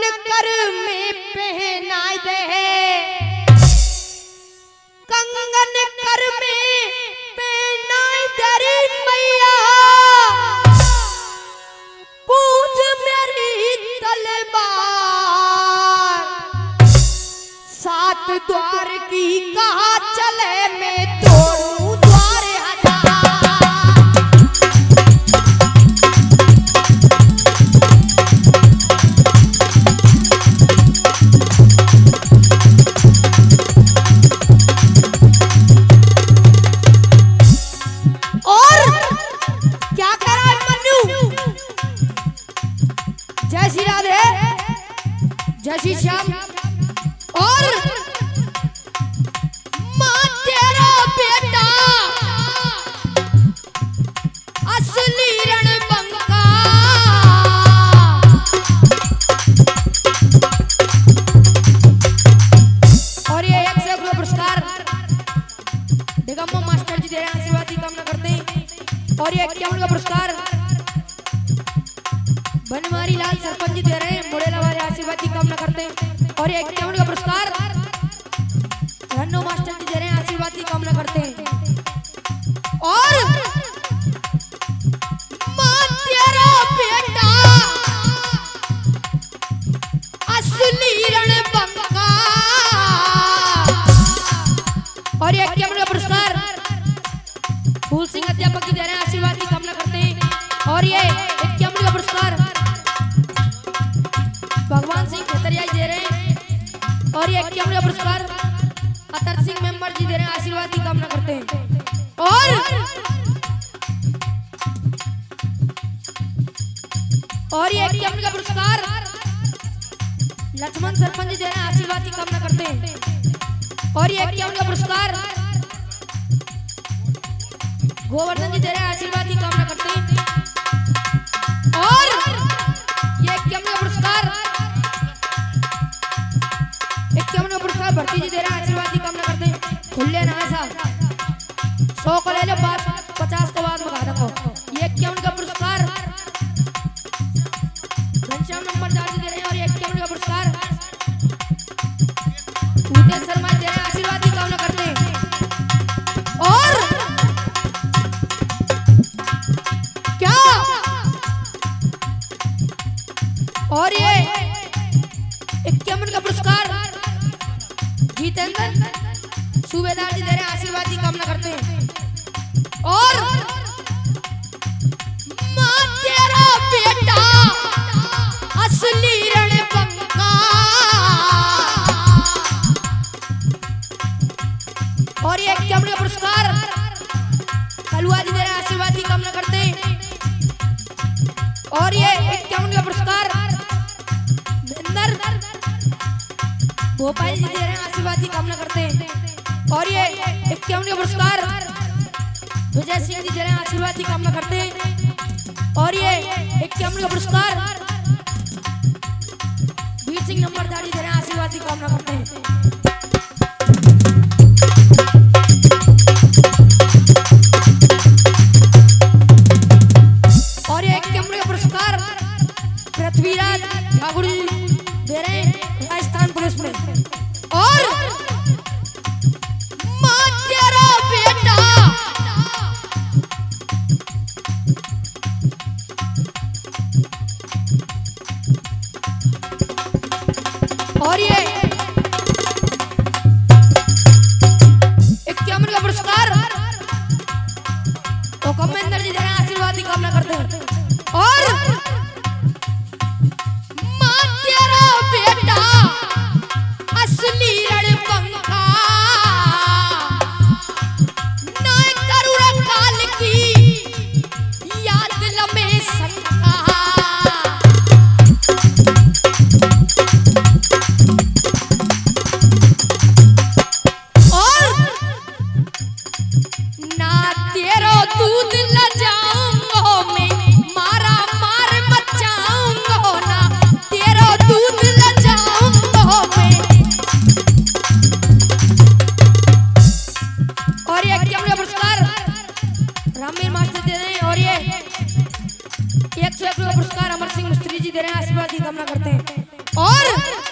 मन कर में पहना दे, कंगन कर में पहना दे मैया, पूज मेरी तलवार, सात द्वार की कहा चले मैं तोड़ू। जय श्याम और मां तेरा बेटा असली रणबंका। और ये एक से एक पुरस्कार दिगम्बर मास्टर जी दे रहे हैं, आशीर्वाद की कामना करते हैं। और ये 51 का पुरस्कार बनवारी लाल सरपंच जी दे रहे हैं, मुड़ेला वाले आशीर्वाद की कामना करते हैं। और ये 51 का पुरस्कार धन्नो मास्टर जी दे रहे हैं, आशीर्वाद की कामना करते हैं। और पुरस्कार अतर सिंह मेंबर जी दे रहे हैं, आशीर्वाद की कामना करते हैं। और ये 51 का पुरस्कार लक्ष्मण सरपंच जी दे रहे हैं, आशीर्वाद की कामना करते हैं। और ये 51 का पुरस्कार गोवर्धन जी दे रहे हैं, आशीर्वाद की कामना करते हैं। और ये 51 का पुरस्कार भर्ती जी दे रहा है, आशीर्वाद की कामना करते हैं। खुले ना साहब 100 को ले लो, 50 को बाद बता दो। ये 51 का पुरस्कार घनश्याम नंबर 4 जी दे रहे हैं। और ये 51 का पुरस्कार जीतेंदर सुबेदार दे रहे हैं, आशीर्वाद की कामना करते हैं। और क्या और ये 51 का पुरस्कार जीतेंदर सुबेदार जी दे रहे हैं, आशीर्वाद की कामना करते हैं। और मां तेरा बेटा असली रणबंका। और ये 51 का पुरस्कार कलुआ जी दे रहे हैं, आशीर्वाद की कामना करते हैं। और ये 51 का पुरस्कार भोपाल जी दे रहे हैं, आशीर्वाद की कामना करते हैं। और ये 51 का पुरस्कार विजय सिंह जी दे रहे हैं, आशीर्वाद की कामना करते हैं। और ये 51 का पुरस्कार वीर सिंह नंबरदार जी दे रहे हैं, आशीर्वाद की कामना करते हैं। और ये 51 का पुरस्कार पृथ्वीराज ठाकुर जी दे रहे हैं, राजस्थान पुलिस में। और मां तेरा बेटा और ये 51 का पुरस्कार कोकमेंद्र जी दे रहे हैं, आशीर्वाद की कामना करते हैं। और अमर सिंह मुस्त्री जी दे रहे हैं, आशीर्वाद की कामना करते हैं। और